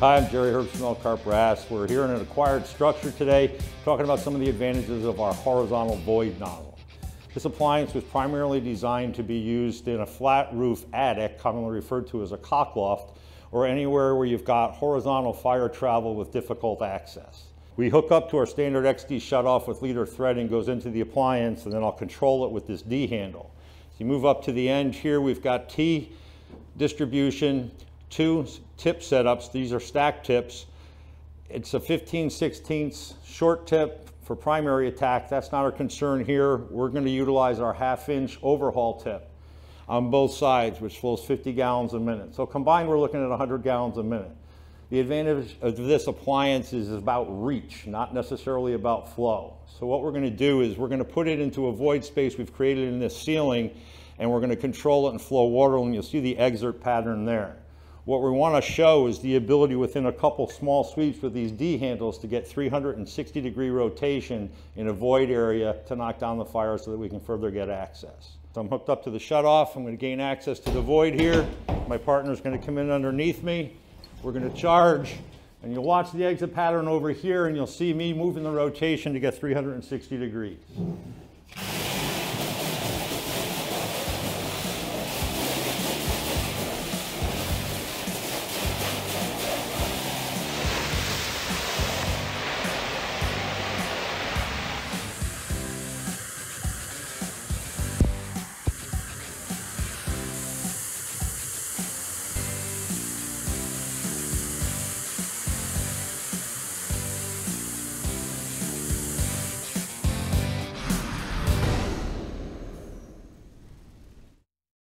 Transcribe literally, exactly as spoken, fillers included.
Hi, I'm Jerry Herbst from Elkhart Brass. We're here in an acquired structure today, talking about some of the advantages of our horizontal void nozzle. This appliance was primarily designed to be used in a flat roof attic, commonly referred to as a cockloft, or anywhere where you've got horizontal fire travel with difficult access. We hook up to our standard X D shutoff with leader threading, goes into the appliance, and then I'll control it with this D handle. So you move up to the end here, we've got T distribution, two tip setups. These are stack tips. It's a fifteen sixteenths short tip for primary attack. That's not our concern here. We're going to utilize our half inch overhaul tip on both sides, which flows fifty gallons a minute. So combined, we're looking at one hundred gallons a minute. The advantage of this appliance is about reach, not necessarily about flow. So what we're going to do is we're going to put it into a void space we've created in this ceiling, and we're going to control it and flow water, and you'll see the exert pattern there. What we want to show is the ability within a couple small sweeps with these D handles to get three hundred sixty degree rotation in a void area to knock down the fire so that we can further get access. So I'm hooked up to the shutoff. I'm going to gain access to the void here. My partner's going to come in underneath me. We're going to charge, and you'll watch the exit pattern over here, and you'll see me moving the rotation to get three hundred sixty degrees.